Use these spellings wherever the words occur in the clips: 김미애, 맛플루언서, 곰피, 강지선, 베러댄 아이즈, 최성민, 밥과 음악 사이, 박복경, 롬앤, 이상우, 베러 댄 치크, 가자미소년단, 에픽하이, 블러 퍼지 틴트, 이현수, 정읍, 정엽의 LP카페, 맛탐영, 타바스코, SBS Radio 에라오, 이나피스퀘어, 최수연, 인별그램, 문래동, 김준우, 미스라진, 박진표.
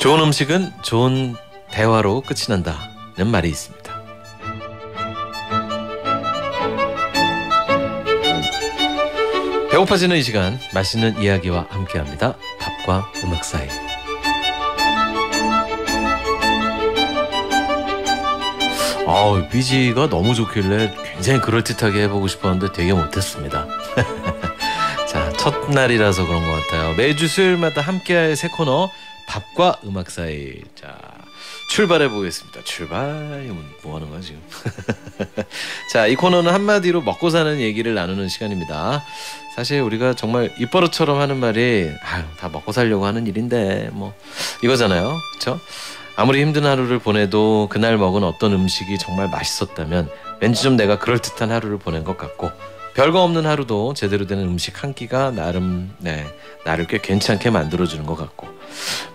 좋은 음식은 좋은 대화로 끝이 난다는 말이 있습니다. 배고파지는 이 시간 맛있는 이야기와 함께합니다. 밥과 음악 사이. 아우, BG가 너무 좋길래 굉장히 그럴듯하게 해보고 싶었는데 되게 못했습니다. 자, 첫날이라서 그런 것 같아요. 매주 수요일마다 함께할 새 코너 밥과 음악 사이. 자, 출발해 보겠습니다. 출발. 이건 뭐 하는 거야 지금? 자, 이 코너는 한마디로 먹고 사는 얘기를 나누는 시간입니다. 사실 우리가 정말 입버릇처럼 하는 말이 아유, 다 먹고 살려고 하는 일인데 뭐 이거잖아요. 그렇죠? 아무리 힘든 하루를 보내도 그날 먹은 어떤 음식이 정말 맛있었다면 왠지 좀 내가 그럴듯한 하루를 보낸 것 같고, 별거 없는 하루도 제대로 된 음식 한 끼가 나름 나를 꽤 괜찮게 만들어주는 것 같고,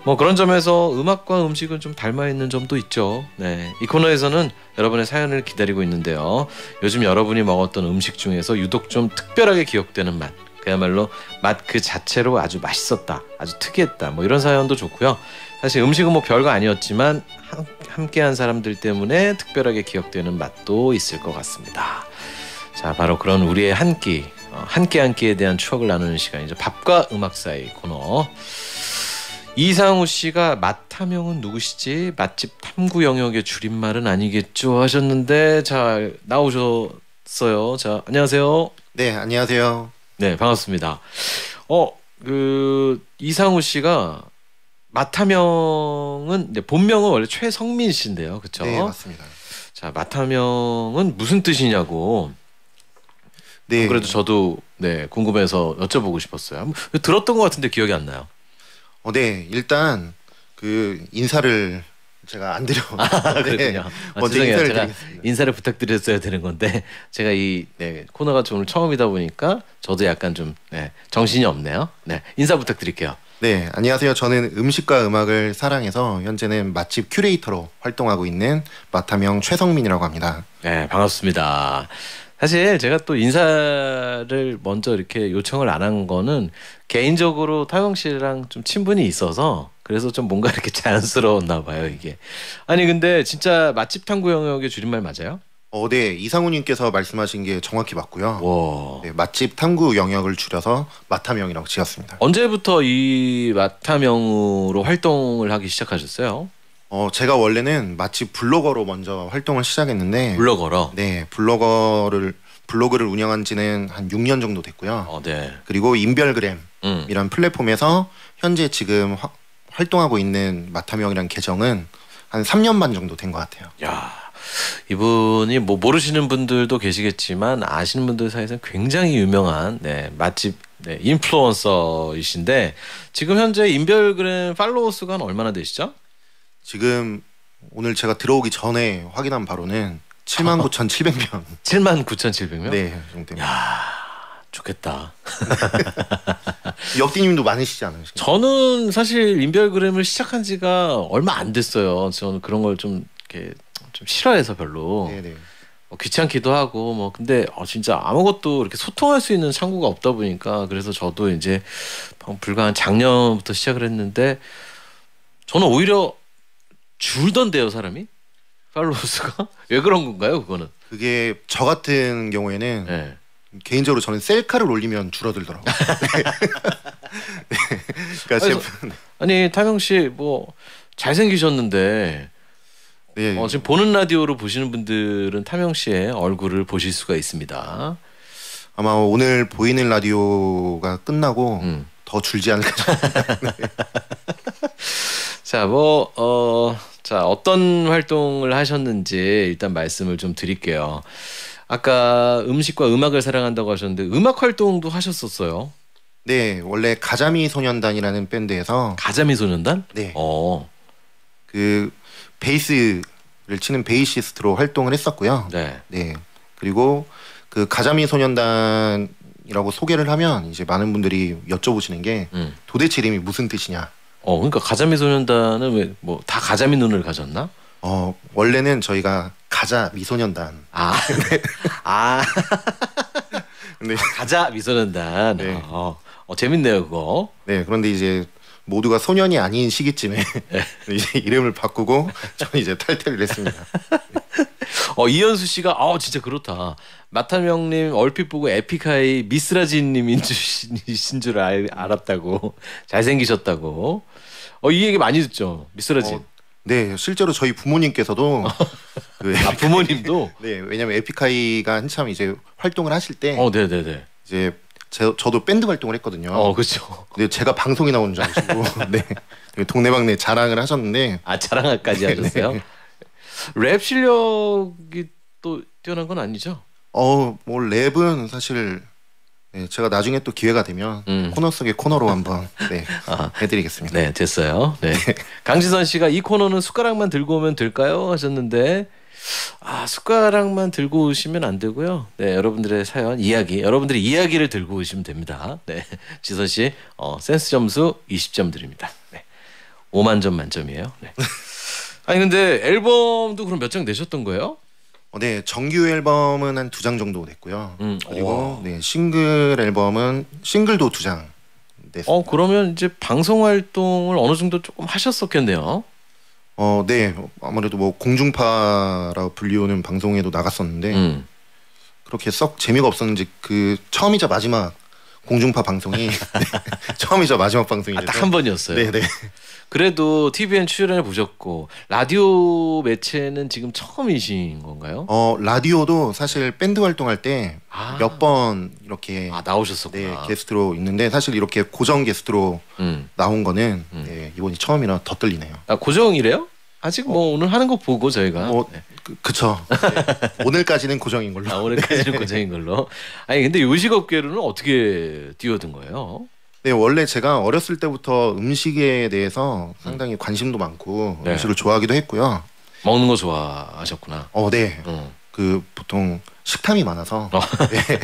뭐 그런 점에서 음악과 음식은 좀 닮아있는 점도 있죠. 네, 이 코너에서는 여러분의 사연을 기다리고 있는데요. 요즘 여러분이 먹었던 음식 중에서 유독 좀 특별하게 기억되는 맛, 그야말로 맛 그 자체로 아주 맛있었다, 아주 특이했다, 뭐 이런 사연도 좋고요. 사실 음식은 뭐 별거 아니었지만 함께한 사람들 때문에 특별하게 기억되는 맛도 있을 것 같습니다. 자, 바로 그런 우리의 한 끼, 한 끼에 대한 추억을 나누는 시간이죠. 밥과 음악 사이 코너. 이상우 씨가 맛탐영은 누구시지? 맛집 탐구 영역의 줄임말은 아니겠죠? 하셨는데, 자, 나오셨어요. 자, 안녕하세요. 네, 안녕하세요. 네, 반갑습니다. 이상우 씨가 맛탐영은, 네, 본명은 원래 최성민 씨인데요. 그렇죠? 네, 맞습니다. 자, 맛탐영은 무슨 뜻이냐고. 네. 그래도 저도 궁금해서 여쭤보고 싶었어요. 들었던 것 같은데 기억이 안 나요. 네, 일단 그 인사를 제가 안 드려. 아, 그렇군요. 먼저 죄송해요. 인사를 드리겠습니다. 인사를 부탁드렸어야 되는 건데 제가 이 코너가 오늘 처음이다 보니까 저도 약간 좀 정신이 없네요. 네, 인사 부탁드릴게요. 네, 안녕하세요. 저는 음식과 음악을 사랑해서 현재는 맛집 큐레이터로 활동하고 있는 맛탐영 최성민이라고 합니다. 네, 반갑습니다. 사실 제가 또 인사를 먼저 이렇게 요청을 안 한 거는 개인적으로 타영 씨랑 좀 친분이 있어서 그래서 좀 뭔가 이렇게 자연스러웠나 봐요, 이게. 아니, 근데 진짜 맛집 탐구 영역의 줄임말 맞아요? 네, 이상우님께서 말씀하신 게 정확히 맞고요. 네, 맛집 탐구 영역을 줄여서 맛탐영이라고 지었습니다. 언제부터 이 맛탐영으로 활동을 하기 시작하셨어요? 제가 원래는 맛집 블로거로 먼저 활동을 시작했는데. 블로거로? 네, 블로그를 운영한 지는 한 6년 정도 됐고요. 네. 그리고 인별그램 이란 플랫폼에서 현재 지금 활동하고 있는 맛탐영이란 계정은 한 3년 반 정도 된 것 같아요. 야, 이분이 뭐 모르시는 분들도 계시겠지만 아시는 분들 사이에서는 굉장히 유명한 맛집 인플루언서이신데, 지금 현재 인별그램 팔로워 수가 얼마나 되시죠? 지금 오늘 제가 들어오기 전에 확인한 바로는 79,700명. 79,700명? 네, 정도. 야, 좋겠다. 역디님도 많으시지 않으신가요? 저는 사실 인별그램을 시작한 지가 얼마 안 됐어요. 저는 그런 걸 좀 싫어해서 별로. 네네. 귀찮기도 하고 뭐, 근데 진짜 아무것도 이렇게 소통할 수 있는 창구가 없다 보니까, 그래서 저도 이제 불과 한 작년부터 시작을 했는데, 저는 오히려 줄던데요, 사람이? 팔로우스가? 왜 그런 건가요, 그거는? 그게 저 같은 경우에는 개인적으로 저는 셀카를 올리면 줄어들더라고요. 네. 그러니까 아니, 탐영 씨 뭐 잘생기셨는데 네. 지금 보는 라디오로 보시는 분들은 탐영 씨의 얼굴을 보실 수가 있습니다. 아마 오늘 보이는 라디오가 끝나고 더 줄지 않을까. 네. 자, 뭐 자, 어떤 활동을 하셨는지 일단 말씀을 좀 드릴게요. 아까 음식과 음악을 사랑한다고 하셨는데 음악 활동도 하셨었어요? 네, 원래 가자미소년단이라는 밴드에서. 가자미소년단? 네. 그 베이스를 치는 베이시스트로 활동을 했었고요. 네. 네. 그리고 그 가자미소년단이라고 소개를 하면 이제 많은 분들이 여쭤보시는 게 도대체 이름이 무슨 뜻이냐. 그러니까 가자미소년단은 왜 뭐 다 가자미 눈을 가졌나? 원래는 저희가 가자미소년단. 아. 네. 아. 네. 가자미소년단. 네. 재밌네요, 그거. 네, 그런데 이제 모두가 소년이 아닌 시기쯤에 이제 이름을 바꾸고 저는 이제 탈퇴를 했습니다. 이현수 씨가 진짜 그렇다. 맛탐영님 얼핏 보고 에픽하이 미스라진님인 줄 알았다고, 잘생기셨다고. 이 얘기 많이 듣죠, 미스라진. 네, 실제로 저희 부모님께서도 부모님도 네, 왜냐면 에픽하이가 한참 이제 활동을 하실 때 이제 저도 밴드 활동을 했거든요. 그렇죠. 근데 제가 방송이 나오는 줄 아시고 네, 동네방네 자랑을 하셨는데. 자랑까지 하셨어요? 네. 랩 실력이 또 뛰어난 건 아니죠? 뭐 랩은 사실 네, 제가 나중에 또 기회가 되면 코너 속의 코너로 한번 해드리겠습니다. 네, 됐어요. 네. 강지선 씨가 이 코너는 숟가락만 들고 오면 될까요? 하셨는데 숟가락만 들고 오시면 안 되고요. 네, 여러분들의 사연, 이야기, 여러분들의 이야기를 들고 오시면 됩니다. 네, 지선 씨 센스 점수 20점 드립니다. 네, 5만 점 만점이에요. 네. 아니 근데 앨범도 그럼 몇 장 내셨던 거예요? 네, 정규 앨범은 한 2장 정도 냈고요. 그리고 네, 싱글 앨범은 싱글도 2장 냈습니다. 그러면 이제 방송 활동을 어느 정도 조금 하셨었겠네요. 네, 아무래도 뭐 공중파라 불리우는 방송에도 나갔었는데 그렇게 썩 재미가 없었는지 그 처음이자 마지막 공중파 방송이 처음이자 마지막 방송이 딱 한 번이었어요. 네네. 그래도 TVN 출연해 보셨고 라디오 매체는 지금 처음이신 건가요? 라디오도 사실 밴드 활동할 때 몇 번 이렇게 나오셨었구나. 네, 게스트로 있는데 사실 이렇게 고정 게스트로 나온 거는 네, 이번이 처음이라 더 떨리네요. 고정이래요? 아직 뭐 오늘 하는 거 보고 저희가 그쵸. 네. 오늘까지는 고정인 걸로. 오늘까지는 고정인 걸로. 아니 근데 요식업계로는 어떻게 뛰어든 거예요? 네, 원래 제가 어렸을 때부터 음식에 대해서 상당히 관심도 많고 음식을 좋아하기도 했고요. 먹는 거 좋아하셨구나. 네. 그 보통 식탐이 많아서. 네.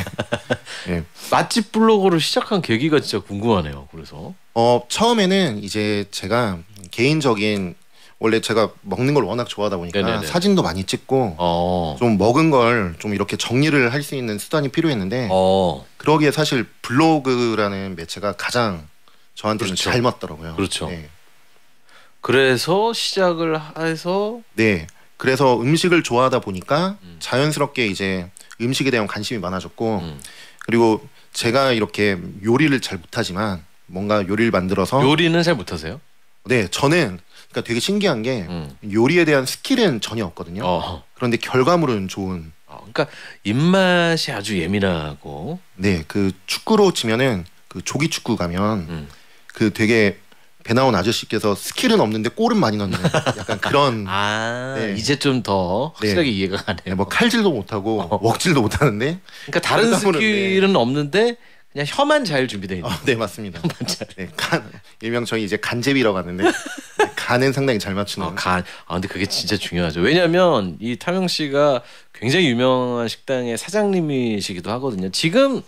네. 맛집 블로거를 시작한 계기가 진짜 궁금하네요. 그래서 처음에는 이제 제가 개인적인, 원래 제가 먹는 걸 워낙 좋아하다 보니까 사진도 많이 찍고 좀 먹은 걸 좀 이렇게 정리를 할 수 있는 수단이 필요했는데 그러기에 사실 블로그라는 매체가 가장 저한테는 잘 맞더라고요. 그렇죠. 네. 그래서 시작을 해서 그래서 음식을 좋아하다 보니까 자연스럽게 이제 음식에 대한 관심이 많아졌고 그리고 제가 이렇게 요리를 잘 못하지만 뭔가 요리를 만들어서. 요리는 잘 못하세요? 네, 저는 그러니까 되게 신기한 게 요리에 대한 스킬은 전혀 없거든요. 그런데 결과물은 좋은. 그러니까 입맛이 아주 예민하고. 네, 그 축구로 치면은 그 조기 축구 가면 그 되게 배 나온 아저씨께서 스킬은 없는데 골은 많이 넣는 약간 그런. 네. 이제 좀 더 확실하게 이해가 가네요. 네, 뭐 칼질도 못하고 웍질도 못하는데. 그러니까 다른 스킬은 없는데. 그냥 혀만 잘 준비되어 있는. 네, 맞습니다. 혀만 잘. 네, 일명 저희 이제 간제비라고 하는데 간은 상당히 잘 맞추는. 간. 근데 그게 진짜 중요하죠. 왜냐하면 이 탐영 씨가 굉장히 유명한 식당의 사장님이시기도 하거든요. 지금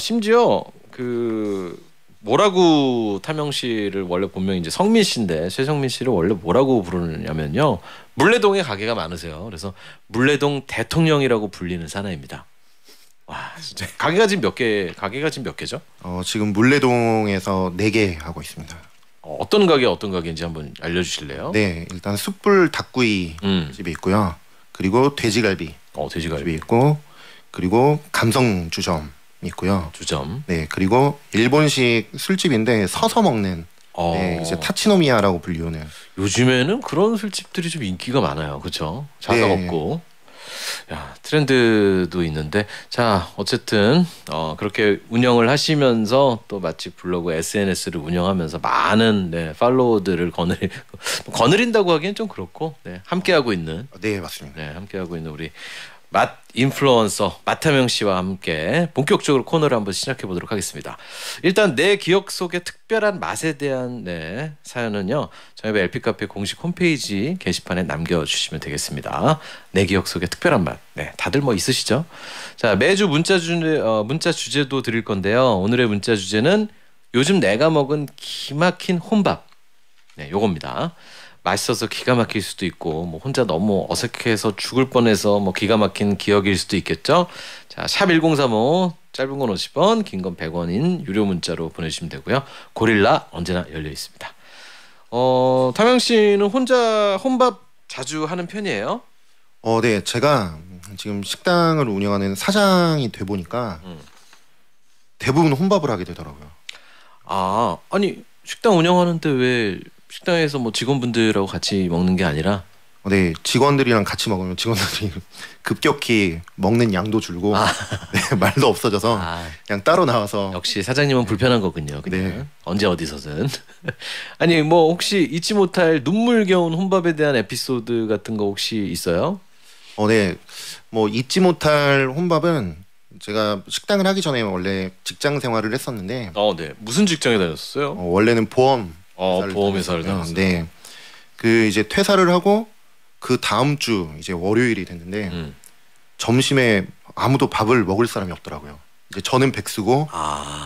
심지어 그 뭐라고 탐영 씨를 원래 본명 이제 성민 씨인데 최성민 씨를 원래 뭐라고 부르냐면요, 문래동에 가게가 많으세요. 그래서 문래동 대통령이라고 불리는 사나이입니다. 와, 진짜. 가게가 지금 몇 개죠? 지금 문래동에서 4개 하고 있습니다. 어떤 가게인지 한번 알려주실래요? 네, 일단 숯불 닭구이 집이 있고요. 그리고 돼지갈비. 돼지갈비 집이 있고, 그리고 감성 주점 있고요. 주점. 네, 그리고 일본식 술집인데 서서 먹는. 네, 이제 타치노미야라고 불리우는. 요즘에는 그런 술집들이 좀 인기가 많아요, 그렇죠? 자가 없고. 야, 트렌드도 있는데. 자, 어쨌든 그렇게 운영을 하시면서 또 맛집 블로그 SNS를 운영하면서 많은 팔로워들을 거느린다고 하기엔 좀 그렇고 함께하고 있는. 네, 맞습니다. 네, 함께하고 있는 우리 맛 인플루언서 맛탐영 씨와 함께 본격적으로 코너를 한번 시작해 보도록 하겠습니다. 일단 내 기억 속의 특별한 맛에 대한 사연은요, 정엽의 LP카페 공식 홈페이지 게시판에 남겨주시면 되겠습니다. 내 기억 속의 특별한 맛. 네, 다들 뭐 있으시죠? 자, 매주 문자 주제도 드릴 건데요. 오늘의 문자 주제는 요즘 내가 먹은 기막힌 혼밥. 네, 요겁니다. 맛있어서 기가 막힐 수도 있고, 뭐 혼자 너무 어색해서 죽을 뻔해서 뭐 기가 막힌 기억일 수도 있겠죠. 자, 샵 1035 짧은 건 50원, 긴 건 100원인 유료 문자로 보내주시면 되고요. 고릴라 언제나 열려 있습니다. 탐영 씨는 혼자 혼밥 자주 하는 편이에요? 네, 제가 지금 식당을 운영하는 사장이 돼 보니까 대부분 혼밥을 하게 되더라고요. 아, 아니 식당 운영하는데 왜 식당에서 뭐 직원분들하고 같이 먹는 게 아니라? 네, 직원들이랑 같이 먹으면 직원들이 급격히 먹는 양도 줄고 네, 말도 없어져서 그냥 따로 나와서. 역시 사장님은 불편한 거군요. 네. 언제 어디서든. 아니 뭐 혹시 잊지 못할 눈물겨운 혼밥에 대한 에피소드 같은 거 혹시 있어요? 네, 뭐 잊지 못할 혼밥은 제가 식당을 하기 전에 원래 직장 생활을 했었는데. 네. 무슨 직장에 다녔었어요? 원래는 보험회사를 다녔어요. 네, 그 이제 퇴사를 하고 그 다음 주 이제 월요일이 됐는데 점심에 아무도 밥을 먹을 사람이 없더라고요. 이제 저는 백수고.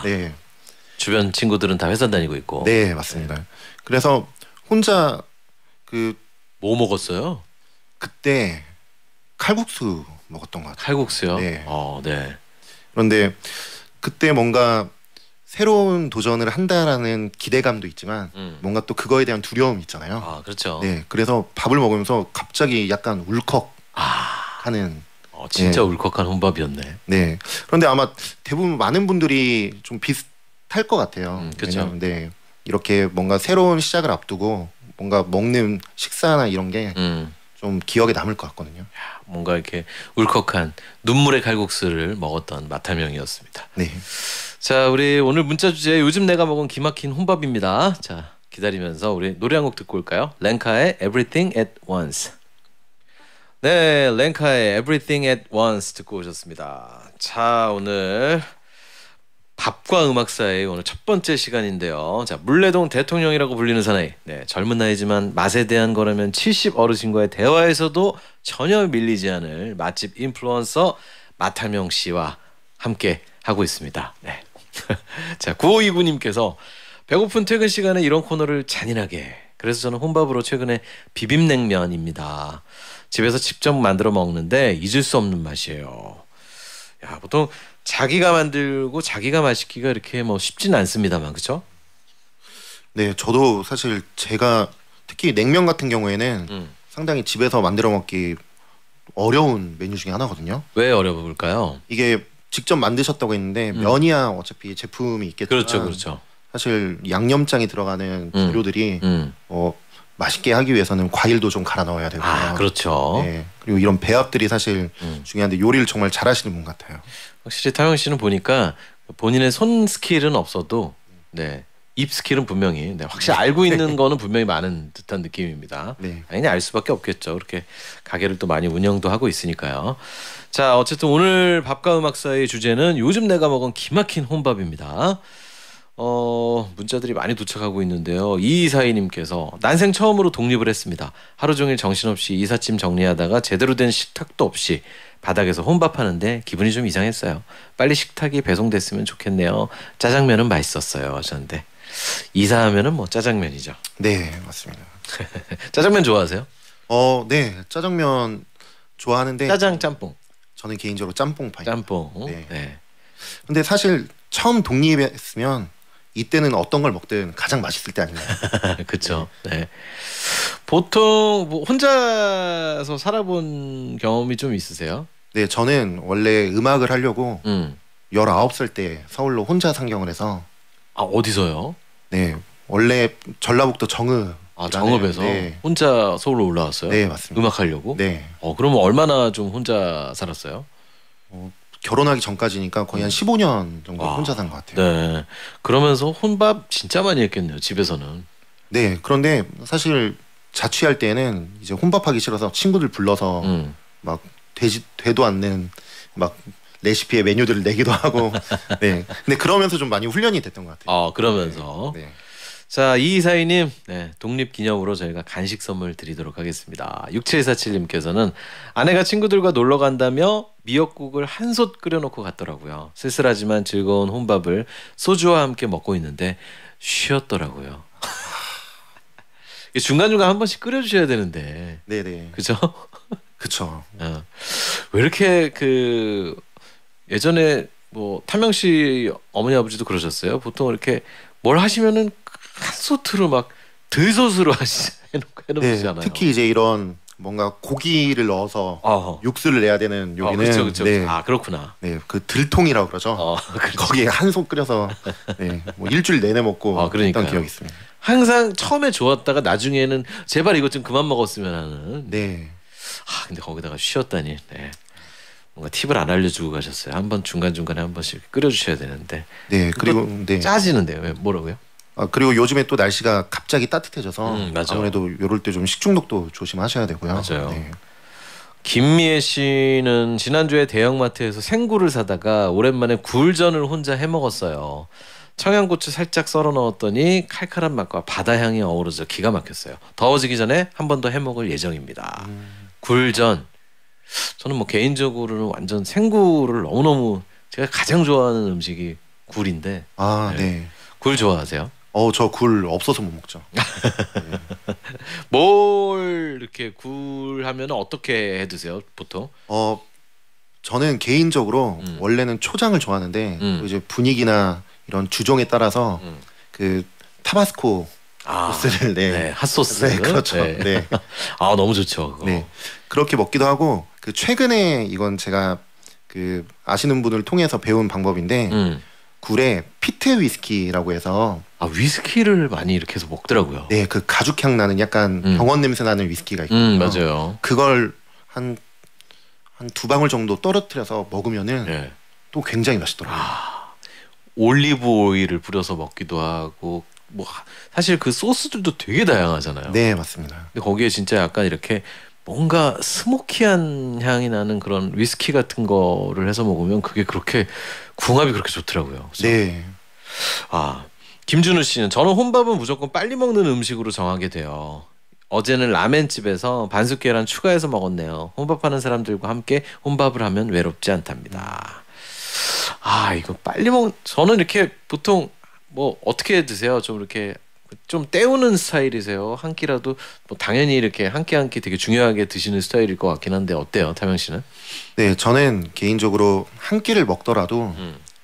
네. 주변 친구들은 다 회사 다니고 있고. 네, 맞습니다. 네. 그래서 혼자 뭐 먹었어요? 그때 칼국수 먹었던 것 같아요. 칼국수요? 네. 네. 그런데 그때 뭔가 새로운 도전을 한다라는 기대감도 있지만 뭔가 또 그거에 대한 두려움이 있잖아요. 그렇죠. 네, 그래서 밥을 먹으면서 갑자기 약간 울컥하는. 진짜 네. 울컥한 혼밥이었네. 네. 그런데 아마 대부분 많은 분들이 좀 비슷할 것 같아요. 그렇죠. 네, 이렇게 뭔가 새로운 시작을 앞두고 뭔가 먹는 식사나 이런 게 좀 기억에 남을 것 같거든요. 뭔가 이렇게 울컥한 눈물의 칼국수를 먹었던 맛탐영이었습니다. 네. 자, 우리 오늘 문자 주제 요즘 내가 먹은 기막힌 혼밥입니다. 자, 기다리면서 우리 노래 한 곡 듣고 올까요? 랭카의 Everything at Once. 네, 랭카의 Everything at Once 듣고 오셨습니다. 자, 오늘 밥과 음악 사이 오늘 첫 번째 시간인데요. 자, 문래동 대통령이라고 불리는 사나이. 네, 젊은 나이지만 맛에 대한 거라면 70 어르신과의 대화에서도 전혀 밀리지 않을 맛집 인플루언서 맛탐영 씨와 함께 하고 있습니다. 네. 자, 9529님께서 배고픈 퇴근 시간에 이런 코너를 잔인하게. 그래서 저는 혼밥으로 최근에 비빔냉면입니다. 집에서 직접 만들어 먹는데 잊을 수 없는 맛이에요. 야, 보통 자기가 만들고 자기가 맛있기가 이렇게 뭐 쉽진 않습니다만, 그렇죠? 네, 저도 사실 제가 특히 냉면 같은 경우에는 상당히 집에서 만들어 먹기 어려운 메뉴 중에 하나거든요. 왜 어려울까요? 이게 직접 만드셨다고 했는데 면이야 어차피 제품이 있겠지만. 그렇죠, 그렇죠. 사실 양념장이 들어가는 재료들이 맛있게 하기 위해서는 과일도 좀 갈아 넣어야 되고요. 그렇죠. 네. 그리고 이런 배합들이 사실 중요한데 요리를 정말 잘하시는 분 같아요. 확실히 타영 씨는 보니까 본인의 손 스킬은 없어도 네, 입 스킬은 분명히 확실히 알고 있는 거는 분명히 많은 듯한 느낌입니다. 네. 당연히 알 수밖에 없겠죠. 그렇게 가게를 또 많이 운영도 하고 있으니까요. 자, 어쨌든 오늘 밥과 음악 사이의 주제는 요즘 내가 먹은 기막힌 혼밥입니다. 문자들이 많이 도착하고 있는데요. 2242님께서 난생 처음으로 독립을 했습니다. 하루 종일 정신없이 이삿짐 정리하다가 제대로 된 식탁도 없이 바닥에서 혼밥하는데 기분이 좀 이상했어요. 빨리 식탁이 배송됐으면 좋겠네요. 짜장면은 맛있었어요 하셨는데, 이사하면은 뭐 짜장면이죠. 네, 맞습니다. 짜장면 좋아하세요? 네, 짜장면 좋아하는데. 짜장 짬뽕. 저는 개인적으로 짬뽕파입니다. 짬뽕. 네. 네. 근데 사실 처음 독립했으면 이때는 어떤 걸 먹든 가장 맛있을 때 아닌가요? 그렇죠. 네. 보통 뭐 혼자서 살아본 경험이 좀 있으세요? 네, 저는 원래 음악을 하려고 19살 때 서울로 혼자 상경을 해서. 어디서요? 네, 원래 전라북도 정읍. 정읍에서. 네. 혼자 서울로 올라왔어요? 네, 맞습니다. 음악 하려고? 네. 그러면 얼마나 좀 혼자 살았어요? 결혼하기 전까지니까 거의 한 15년 정도 혼자 산 것 같아요. 네. 그러면서 혼밥 진짜 많이 했겠네요, 집에서는. 네. 그런데 사실 자취할 때는 이제 혼밥하기 싫어서 친구들 불러서 막 되도 않는 막 레시피의 메뉴들을 내기도 하고. 네. 근데 그러면서 좀 많이 훈련이 됐던 것 같아요. 그러면서. 네. 네. 자, 2242님, 네, 독립기념으로 저희가 간식 선물 드리도록 하겠습니다. 6747님께서는 아내가 친구들과 놀러 간다며 미역국을 한솥 끓여놓고 갔더라고요. 쓸쓸하지만 즐거운 혼밥을 소주와 함께 먹고 있는데 쉬었더라고요. 중간중간 한 번씩 끓여주셔야 되는데. 네네. 그죠? 그쵸. 어. 왜 이렇게 그 예전에 뭐 탐영 씨 어머니 아버지도 그러셨어요. 보통 이렇게 뭘 하시면은 한솥으로 막 들솥으로 해놓으시잖아요. 특히 이제 이런 뭔가 고기를 넣어서 어허. 육수를 내야 되는 요리는 그렇죠, 그렇죠. 네. 아 그렇구나. 네, 그 들통이라고 그러죠. 그렇죠. 거기에 한솥 끓여서 네, 뭐 일주일 내내 먹고 그러니까요. 했던 기억이 있습니다. 항상 처음에 좋았다가 나중에는 제발 이것 좀 그만 먹었으면 하는. 네. 아 근데 거기다가 쉬었다니. 네. 뭔가 팁을 안 알려주고 가셨어요. 한번 중간중간에 한 번씩 끓여주셔야 되는데. 네. 그리고 네. 짜지는데요. 왜, 뭐라고요? 아 그리고 요즘에 또 날씨가 갑자기 따뜻해져서 아무래도 요럴 때 좀 식중독도 조심하셔야 되고요. 맞아요. 네. 김미애 씨는 지난주에 대형마트에서 생굴을 사다가 오랜만에 굴전을 혼자 해먹었어요. 청양고추 살짝 썰어 넣었더니 칼칼한 맛과 바다 향이 어우러져 기가 막혔어요. 더워지기 전에 한 번 더 해먹을 예정입니다. 굴전. 저는 뭐 개인적으로는 완전 생굴을 너무너무 제가 가장 좋아하는 음식이 굴인데. 아, 네. 네. 굴 좋아하세요? 저 굴 없어서 못 먹죠. 네. 뭘 이렇게 굴 하면 어떻게 해 드세요? 보통? 저는 개인적으로 원래는 초장을 좋아하는데 이제 분위기나 이런 주종에 따라서 그 타바스코 소스를 네, 핫소스. 네, 그렇죠. 네. 네. 아, 너무 좋죠. 그거. 네. 그렇게 먹기도 하고 그 최근에 이건 제가 그 아시는 분을 통해서 배운 방법인데 굴에 피트 위스키라고 해서 아 위스키를 많이 이렇게 해서 먹더라고요. 네, 그 가죽향 나는 약간 병원 냄새 나는 위스키가 있거든요. 맞아요. 그걸 한 두 방울 정도 떨어뜨려서 먹으면은 네. 또 굉장히 맛있더라고요. 아, 올리브 오일을 뿌려서 먹기도 하고 뭐 사실 그 소스들도 되게 다양하잖아요. 네, 맞습니다. 근데 거기에 진짜 약간 이렇게 뭔가 스모키한 향이 나는 그런 위스키 같은 거를 해서 먹으면 그게 그렇게 궁합이 그렇게 좋더라고요. 그렇죠? 네. 아 김준우 씨는 저는 혼밥은 무조건 빨리 먹는 음식으로 정하게 돼요. 어제는 라멘집에서 반숙 계란 추가해서 먹었네요. 혼밥하는 사람들과 함께 혼밥을 하면 외롭지 않답니다. 아 이거 빨리 저는 이렇게 보통 뭐 어떻게 드세요? 좀 이렇게 좀 때우는 스타일이세요? 한 끼라도 뭐 당연히 이렇게 한 끼 되게 중요하게 드시는 스타일일 것 같긴 한데 어때요? 탐영 씨는? 네, 저는 개인적으로 한 끼를 먹더라도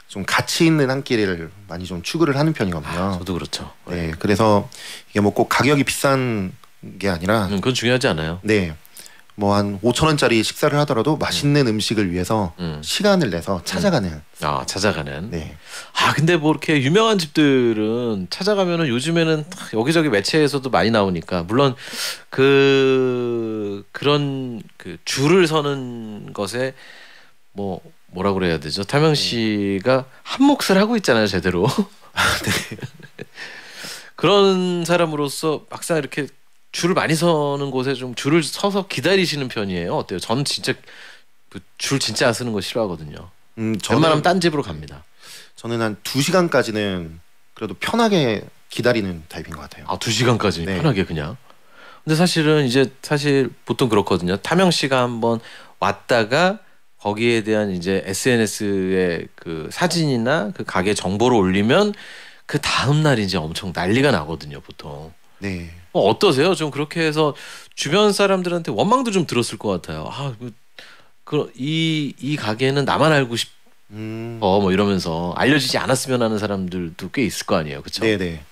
좀 가치 있는 한 끼를 많이 좀 추구를 하는 편이거든요. 아, 저도 그렇죠. 네, 그래서 이게 뭐 꼭 가격이 비싼 게 아니라 그건 중요하지 않아요. 네, 뭐 한 5,000원짜리 식사를 하더라도 맛있는 음식을 위해서 시간을 내서 찾아가는. 아 찾아가는. 네. 아 근데 뭐 이렇게 유명한 집들은 찾아가면은 요즘에는 여기저기 매체에서도 많이 나오니까 물론 그런 줄을 서는 것에 뭐 뭐라 그래야 되죠? 탐영 씨가 한 몫을 하고 있잖아요, 제대로. 네. 그런 사람으로서 막상 이렇게 줄을 많이 서는 곳에 좀 줄을 서서 기다리시는 편이에요? 어때요? 저는 진짜 줄 진짜 안 쓰는 거 싫어하거든요. 웬만하면 딴 집으로 갑니다. 저는 한 2시간까지는 그래도 편하게 기다리는 타입인 것 같아요. 아 2시간까지 네. 편하게 그냥? 근데 사실은 이제 사실 보통 그렇거든요. 탐영 씨가 한번 왔다가 거기에 대한 이제 SNS에 그 사진이나 그 가게 정보를 올리면 그 다음 날 이제 엄청 난리가 나거든요. 보통. 네. 어떠세요? 좀 그렇게 해서 주변 사람들한테 원망도 좀 들었을 것 같아요. 아, 이 가게는 나만 알고 싶어 뭐 이러면서 알려지지 않았으면 하는 사람들도 꽤 있을 거 아니에요, 그렇죠? 네네.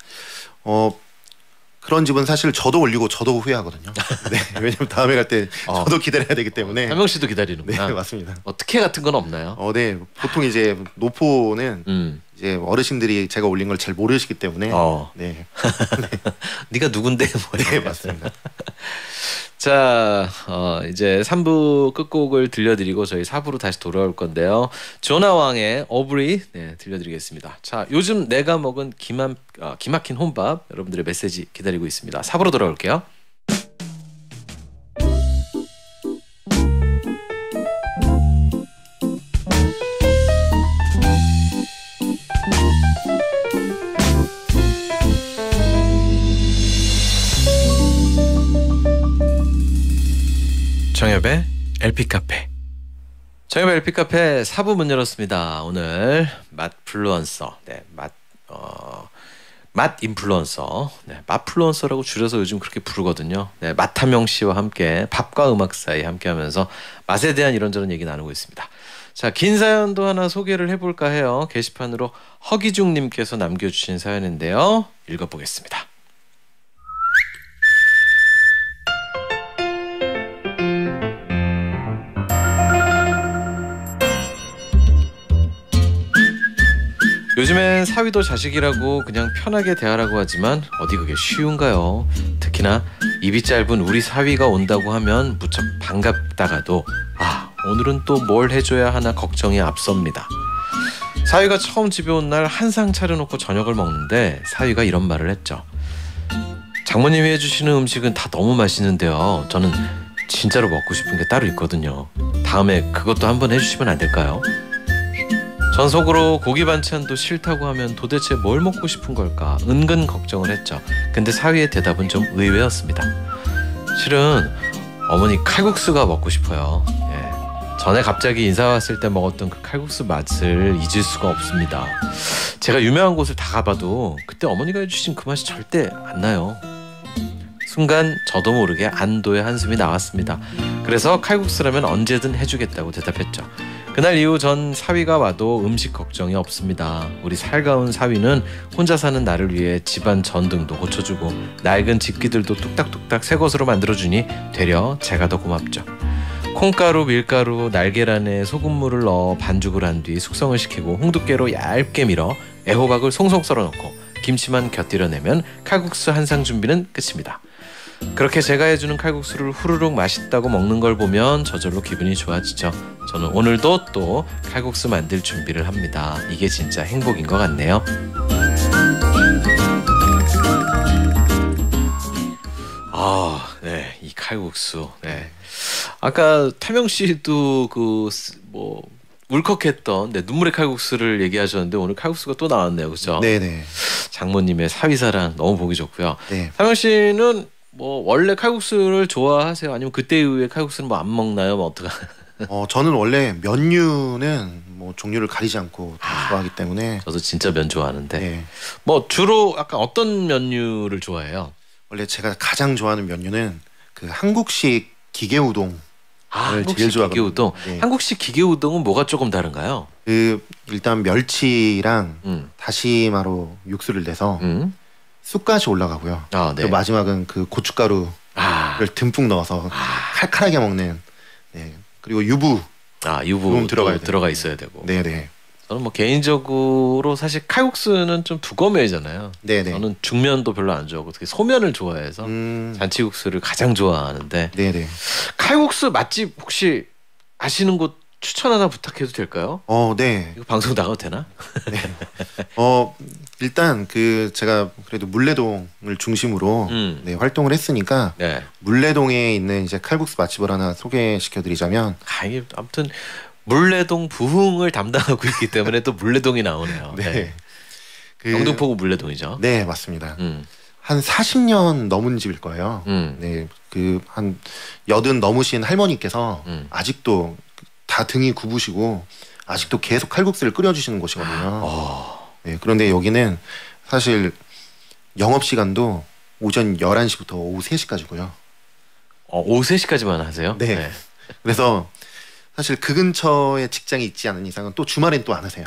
그런 집은 사실 저도 올리고 저도 후회하거든요. 네, 왜냐면 다음에 갈 때 저도 기다려야 되기 때문에. 탐영 씨도 기다리는구나. 네, 맞습니다. 특혜 같은 건 없나요? 네, 보통 이제 노포는 이제 어르신들이 제가 올린 걸 잘 모르시기 때문에. 네. 네가 누군데 뭐예요? 네, 맞습니다. 자, 이제 3부 끝곡을 들려드리고 저희 4부로 다시 돌아올 건데요. 조나왕의 어브리 네, 들려드리겠습니다. 자, 요즘 내가 먹은 기막힌 혼밥 여러분들의 메시지 기다리고 있습니다. 4부로 돌아올게요. 정엽의 LP카페 정엽의 LP카페 4부 문 열었습니다. 오늘 맛플루언서 네, 맛 인플루언서, 맛플루언서라고 줄여서 요즘 그렇게 부르거든요. 맛탐영 씨와 함께 밥과 음악 사이 함께하면서 맛에 대한 이런저런 얘기 나누고 있습니다. 자, 긴 사연도 하나 소개를 해볼까 해요. 게시판으로 허기중님께서 남겨주신 사연인데요. 읽어보겠습니다. 요즘엔 사위도 자식이라고 그냥 편하게 대하라고 하지만 어디 그게 쉬운가요? 특히나 입이 짧은 우리 사위가 온다고 하면 무척 반갑다가도 아, 오늘은 또 뭘 해줘야 하나 걱정이 앞섭니다. 사위가 처음 집에 온 날 한상 차려놓고 저녁을 먹는데 사위가 이런 말을 했죠. 장모님이 해주시는 음식은 다 너무 맛있는데요. 저는 진짜로 먹고 싶은 게 따로 있거든요. 다음에 그것도 한번 해주시면 안 될까요? 전 속으로 고기 반찬도 싫다고 하면 도대체 뭘 먹고 싶은 걸까 은근 걱정을 했죠. 근데 사위의 대답은 좀 의외였습니다. 실은 어머니 칼국수가 먹고 싶어요. 예. 전에 갑자기 인사 왔을 때 먹었던 그 칼국수 맛을 잊을 수가 없습니다. 제가 유명한 곳을 다 가봐도 그때 어머니가 해주신 그 맛이 절대 안 나요. 순간 저도 모르게 안도의 한숨이 나왔습니다. 그래서 칼국수라면 언제든 해주겠다고 대답했죠. 그날 이후 전 사위가 와도 음식 걱정이 없습니다. 우리 살가운 사위는 혼자 사는 나를 위해 집안 전등도 고쳐주고 낡은 집기들도 뚝딱뚝딱 새 것으로 만들어주니 되려 제가 더 고맙죠. 콩가루, 밀가루, 날계란에 소금물을 넣어 반죽을 한 뒤 숙성을 시키고 홍두깨로 얇게 밀어 애호박을 송송 썰어 넣고 김치만 곁들여내면 칼국수 한 상 준비는 끝입니다. 그렇게 제가 해주는 칼국수를 후루룩 맛있다고 먹는 걸 보면 저절로 기분이 좋아지죠. 저는 오늘도 또 칼국수 만들 준비를 합니다. 이게 진짜 행복인 것 같네요. 아, 네, 이 칼국수. 네, 아까 탐영 씨도 그 뭐 울컥했던 눈물의 칼국수를 얘기하셨는데 오늘 칼국수가 또 나왔네요, 그렇죠? 네네. 장모님의 사위사랑 너무 보기 좋고요. 네. 탐영 씨는 뭐 원래 칼국수를 좋아하세요? 아니면 그때 이후에 칼국수는 뭐 안 먹나요? 뭐 어떡하? 저는 원래 면류는 뭐 종류를 가리지 않고 다 좋아하기 때문에. 저도 진짜 면 좋아하는데. 네. 뭐 주로 약간 어떤 면류를 좋아해요? 원래 제가 가장 좋아하는 면류는 그 한국식 기계 우동. 아, 한국식 기계 우동. 네. 한국식 기계 우동은 뭐가 조금 다른가요? 그 일단 멸치랑 다시마로 육수를 내서 쑥갓이 올라가고요. 아, 네. 마지막은 그 고춧가루를 듬뿍 넣어서 칼칼하게 먹는. 네. 그리고 유부. 아, 유부 들어가 있어야 되고. 네네. 저는 뭐 개인적으로 사실 칼국수는 좀 두꺼매잖아요. 네네. 저는 중면도 별로 안 좋아하고 특히 소면을 좋아해서 잔치국수를 가장 좋아하는데. 네네. 칼국수 맛집 혹시 아시는 곳 추천 하나 부탁해도 될까요? 네. 이거 방송 나가도 되나? 네. 일단 그 제가 그래도 문래동을 중심으로 네, 활동을 했으니까 네. 문래동에 있는 이제 칼국수 맛집을 하나 소개시켜드리자면 이게 아무튼 문래동 부흥을 담당하고 있기 때문에 또 문래동이 나오네요. 네. 네. 그 영등포구 문래동이죠. 네, 맞습니다. 한 40년 넘은 집일 거예요. 네, 그 한 80 넘으신 할머니께서 아직도 다 등이 굽으시고 아직도 계속 칼국수를 끓여주시는 곳이거든요. 네, 그런데 여기는 사실 영업시간도 오전 11시부터 오후 3시까지고요. 오후 3시까지만 하세요? 네. 네. 그래서 사실 그 근처에 직장이 있지 않은 이상은 또 주말엔 또 안 하세요.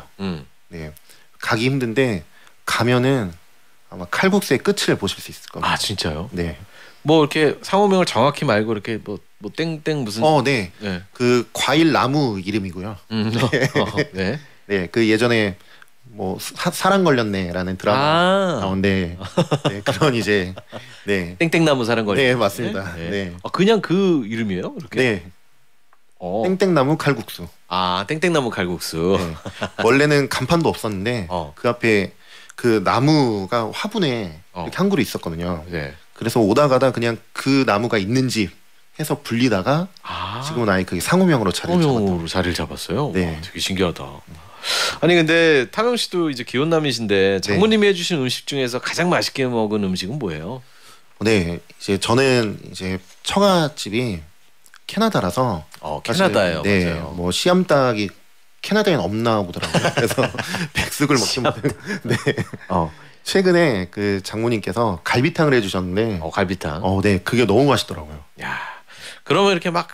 네, 가기 힘든데 가면은 아마 칼국수의 끝을 보실 수 있을 겁니다. 아, 진짜요? 네. 뭐 이렇게 상호명을 정확히 말고 이렇게 뭐 땡땡 무슨 네. 네. 그 과일 나무 이름이고요. 네. 네. 그 예전에 뭐 사랑 걸렸네라는 드라마 나온데 네, 그런 이제 네. 땡땡나무 사랑 걸렸네. 네, 맞습니다. 네. 네. 아, 그냥 그 이름이에요? 이렇게. 네. 땡땡나무 칼국수. 아, 땡땡나무 칼국수. 네. 원래는 간판도 없었는데 그 앞에 그 나무가 화분에 이렇게 한 그루 있었거든요. 네. 그래서 오다 가다 그냥 그 나무가 있는 집 해서 불리다가 지금은 아예 그게 상호명으로 자리를 잡았어요. 네. 와, 되게 신기하다. 아니 근데 탐영 씨도 이제 기혼남이신데 장모님이 네. 해주신 음식 중에서 가장 맛있게 먹은 음식은 뭐예요? 네, 이제 저는 이제 처갓집이 캐나다라서 캐나다예요. 사실, 네, 맞아요. 뭐 씨암닭이 캐나다엔 없나 보더라고요. 그래서 백숙을 먹지 못했는데 최근에 그 장모님께서 갈비탕을 해주셨는데 갈비탕. 네, 그게 너무 맛있더라고요. 야, 그러면 이렇게 막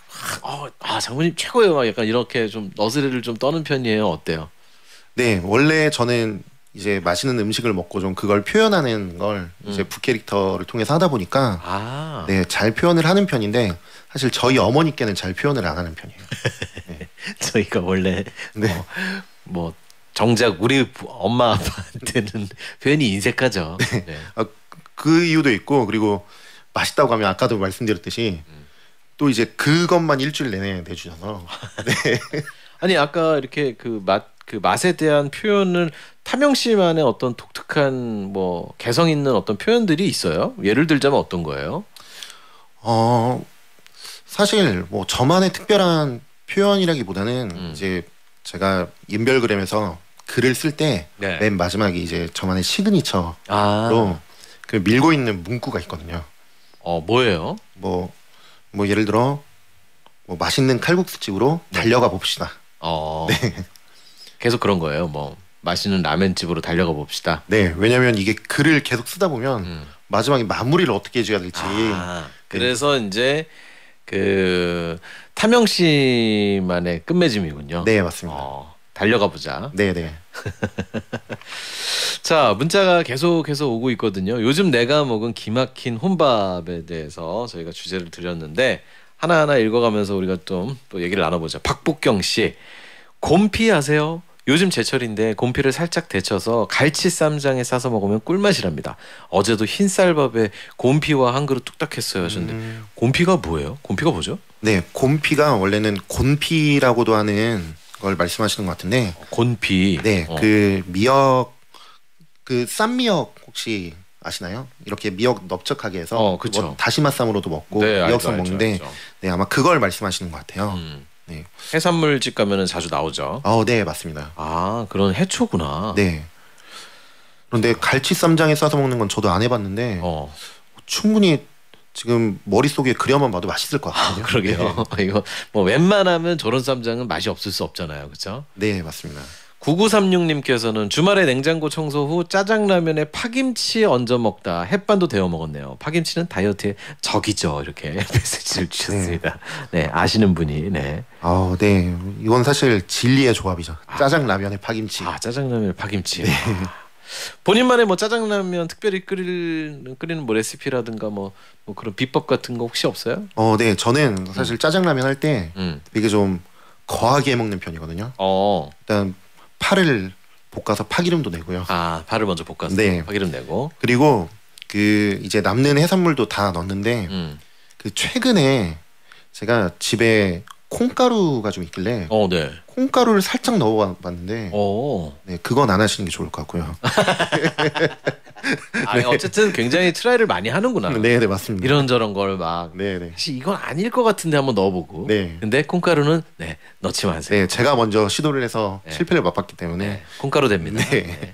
장모님 최고예요, 막 약간 이렇게 좀 너스레를 좀 떠는 편이에요. 어때요? 네, 원래 저는 이제 맛있는 음식을 먹고 좀 그걸 표현하는 걸 이제 북캐릭터를 통해서 하다 보니까 네, 잘 표현을 하는 편인데 사실 저희 어머니께는 잘 표현을 안 하는 편이에요. 네. 저희가 원래 뭐 정작 우리 엄마 아빠한테는 표현이 인색하죠. 네. 네. 그 이유도 있고, 그리고 맛있다고 하면 아까도 말씀드렸듯이 또 이제 그것만 일주일 내내 내주셔서 네. 아니 아까 이렇게 그 맛에 대한 표현을 탐영 씨만의 어떤 독특한 뭐 개성 있는 어떤 표현들이 있어요? 예를 들자면 어떤 거예요? 사실 뭐 저만의 특별한 표현이라기보다는 이제 제가 인별그램에서 글을 쓸 때 맨 마지막에 이제 저만의 시그니처로 그 밀고 있는 문구가 있거든요. 뭐예요? 뭐 예를 들어 뭐 맛있는 칼국수집으로 달려가 봅시다. 네. 계속 그런 거예요. 뭐 맛있는 라면집으로 달려가 봅시다. 네, 왜냐면 이게 글을 계속 쓰다 보면 마지막에 마무리를 어떻게 해줘야 될지. 그래서 이제 그 탐영 씨만의 끝맺음이군요. 네, 맞습니다. 달려가 보자. 네네. 자, 문자가 계속해서 오고 있거든요. 요즘 내가 먹은 기막힌 혼밥에 대해서 저희가 주제를 드렸는데 하나하나 읽어가면서 우리가 좀 또 얘기를 나눠보자. 박복경 씨, 곰피 아세요? 요즘 제철인데 곰피를 살짝 데쳐서 갈치 쌈장에 싸서 먹으면 꿀맛이랍니다. 어제도 흰쌀밥에 곰피와 한 그릇 뚝딱했어요. 근데 곰피가 뭐예요? 곰피가 뭐죠? 네, 곰피가 원래는 곤피라고도 하는 걸 말씀하시는 것 같은데. 곤피. 네, 그 미역, 그 쌈미역 혹시 아시나요? 이렇게 미역 넓적하게 해서 그쵸. 다시마 쌈으로도 먹고 미역쌈 먹는데 알죠. 네, 아마 그걸 말씀하시는 것 같아요. 네. 해산물집 가면은 자주 나오죠. 네, 맞습니다. 그런 해초구나. 네. 그런데 갈치 쌈장에 싸서 먹는 건 저도 안 해봤는데 충분히 지금 머릿속에 그려만 봐도 맛있을 것 같아요. 그러게요. 네. 이거 뭐 웬만하면 저런 쌈장은 맛이 없을 수 없잖아요, 그렇죠? 네, 맞습니다. 9936님께서는 주말에 냉장고 청소 후 짜장라면에 파김치 얹어 먹다 햇반도 데워 먹었네요. 파김치는 다이어트의 적이죠. 이렇게 메시지를 주셨습니다. 네, 아시는 분이. 네. 네, 이건 사실 진리의 조합이죠. 짜장라면에 파김치. 짜장라면에 파김치. 네. 본인만의 뭐 짜장라면 특별히 끓이는 뭐 레시피라든가 뭐 그런 비법 같은 거 혹시 없어요? 네, 저는 사실 짜장라면 할 때 되게 좀 거하게 먹는 편이거든요. 일단 파를 볶아서 파기름도 내고요. 파를 먼저 볶아서 파기름 내고. 그리고 그 이제 남는 해산물도 다 넣는데 그 최근에 제가 집에 콩가루가 좀 있길래 콩가루를 살짝 넣어봤는데 네, 그건 안 하시는 게 좋을 것 같고요. 네. 어쨌든 굉장히 트라이를 많이 하는구나. 네, 맞습니다. 이런저런 걸 막 사실 이건 아닐 것 같은데 한번 넣어보고. 근데 콩가루는 넣지 마세요. 네, 제가 먼저 시도를 해서 실패를 맛봤기 때문에 콩가루 됩니다. 네.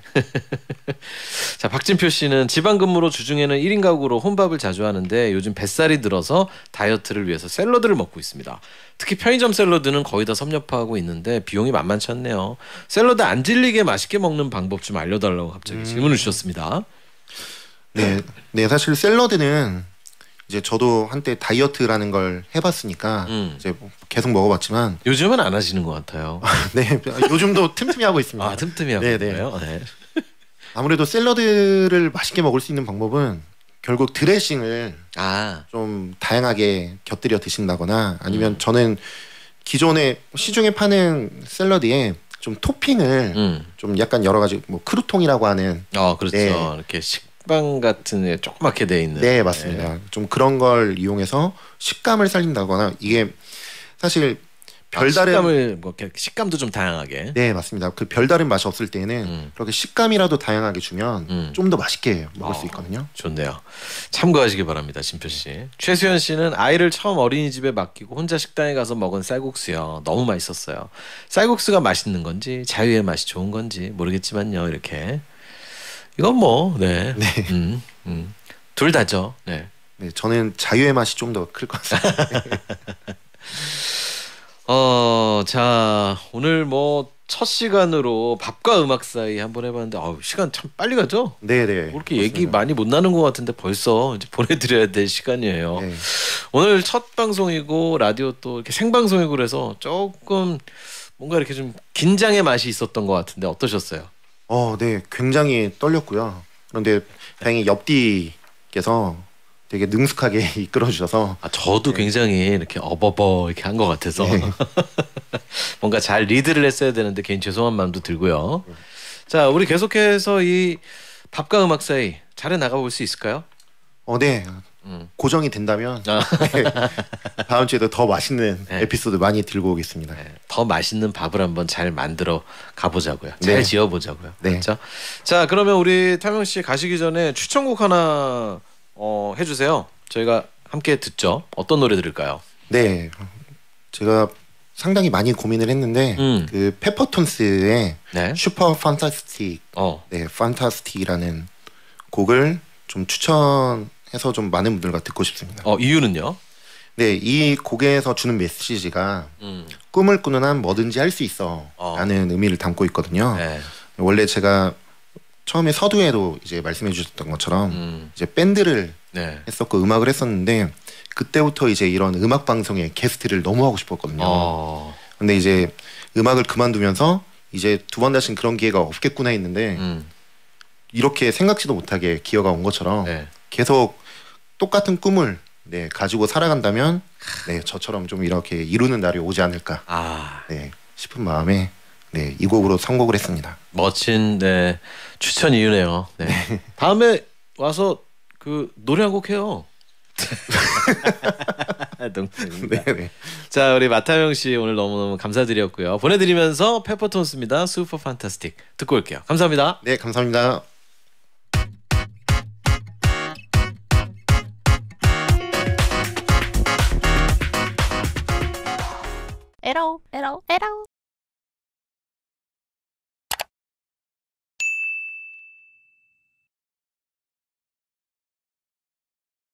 자, 박진표 씨는 지방 근무로 주중에는 1인 가구로 혼밥을 자주 하는데 요즘 뱃살이 들어서 다이어트를 위해서 샐러드를 먹고 있습니다. 특히 편의점 샐러드는 거의 다 섭렵하고 있는데 비용이 만만치 않네요. 샐러드 안 질리게 맛있게 먹는 방법 좀 알려달라고 갑자기 질문을 주셨습니다. 네, 사실 샐러드는 이제 저도 한때 다이어트라는 걸 해봤으니까 이제 계속 먹어봤지만 요즘은 안 하시는 것 같아요. 네, 요즘도 틈틈이 하고 있습니다. 틈틈이 하고 있어요. 네. 아무래도 샐러드를 맛있게 먹을 수 있는 방법은 결국 드레싱을 좀 다양하게 곁들여 드신다거나 아니면 저는 기존에 시중에 파는 샐러드에 좀 토핑을 좀 약간 여러 가지 뭐 크루통이라고 하는 그렇죠. 이렇게 식빵 같은 게 조그맣게 돼 있는. 네, 맞습니다. 좀 그런 걸 이용해서 식감을 살린다거나 이게 사실 별다른 식감도 좀 다양하게. 네, 맞습니다. 그 별다른 맛이 없을 때는 그렇게 식감이라도 다양하게 주면 좀 더 맛있게 먹을 수 있거든요. 좋네요. 참고하시기 바랍니다, 진표 씨. 최수연 씨는 아이를 처음 어린이집에 맡기고 혼자 식당에 가서 먹은 쌀국수요. 너무 맛있었어요. 쌀국수가 맛있는 건지 자유의 맛이 좋은 건지 모르겠지만요. 이렇게 이건 뭐 둘 다죠. 네, 저는 자유의 맛이 좀 더 클 것 같습니다. 자, 오늘 뭐 첫 시간으로 밥과 음악 사이 한번 해봤는데 아우 시간 참 빨리 가죠? 네네. 그렇게 얘기 많이 못 나는 것 같은데 벌써 이제 보내드려야 될 시간이에요. 네. 오늘 첫 방송이고 라디오 또 이렇게 생방송이고 그래서 조금 뭔가 이렇게 좀 긴장의 맛이 있었던 것 같은데 어떠셨어요? 네, 굉장히 떨렸고요. 그런데 다행히 옆뒤께서 되게 능숙하게 이끌어주셔서 저도 네. 굉장히 이렇게 어버버 이렇게 한 것 같아서 네. 뭔가 잘 리드를 했어야 되는데 개인 죄송한 마음도 들고요. 네. 자, 우리 계속해서 이 밥과 음악 사이 잘해 나가볼 수 있을까요? 네. 고정이 된다면 네. 다음 주에도 더 맛있는 네. 에피소드 많이 들고 오겠습니다. 네. 더 맛있는 밥을 한번 잘 만들어 가보자고요. 잘 네. 지어보자고요. 네. 그렇죠? 자, 그러면 우리 탐영 씨 가시기 전에 추천곡 하나 해주세요. 저희가 함께 듣죠. 어떤 노래 들을까요? 네, 제가 상당히 많이 고민을 했는데 그 페퍼톤스의 네. 슈퍼 판타스틱, 네, 판타스틱이라는 곡을 좀 추천해서 좀 많은 분들과 듣고 싶습니다. 이유는요? 네, 이 곡에서 주는 메시지가 꿈을 꾸는 한 뭐든지 할 수 있어 라는 의미를 담고 있거든요. 네. 원래 제가 처음에 서두에도 이제 말씀해 주셨던 것처럼 이제 밴드를 네. 했었고 음악을 했었는데 그때부터 이제 이런 음악 방송에 게스트를 너무 하고 싶었거든요. 근데 이제 음악을 그만두면서 이제 두 번 다시는 그런 기회가 없겠구나 했는데 이렇게 생각지도 못하게 기회가 온 것처럼 네. 계속 똑같은 꿈을 네, 가지고 살아간다면 네, 저처럼 좀 이렇게 이루는 날이 오지 않을까 네, 싶은 마음에 네, 이 곡으로 선곡을 했습니다. 멋진 네, 추천 이유네요. 네. 네. 다음에 와서 그 노래 한 곡 해요. 네. 자, 우리 맛탐영 씨 오늘 너무너무 감사드렸고요. 보내드리면서 페퍼톤스입니다. 슈퍼 판타스틱 듣고 올게요. 감사합니다. 네, 감사합니다. 에라오 에라오 에라오.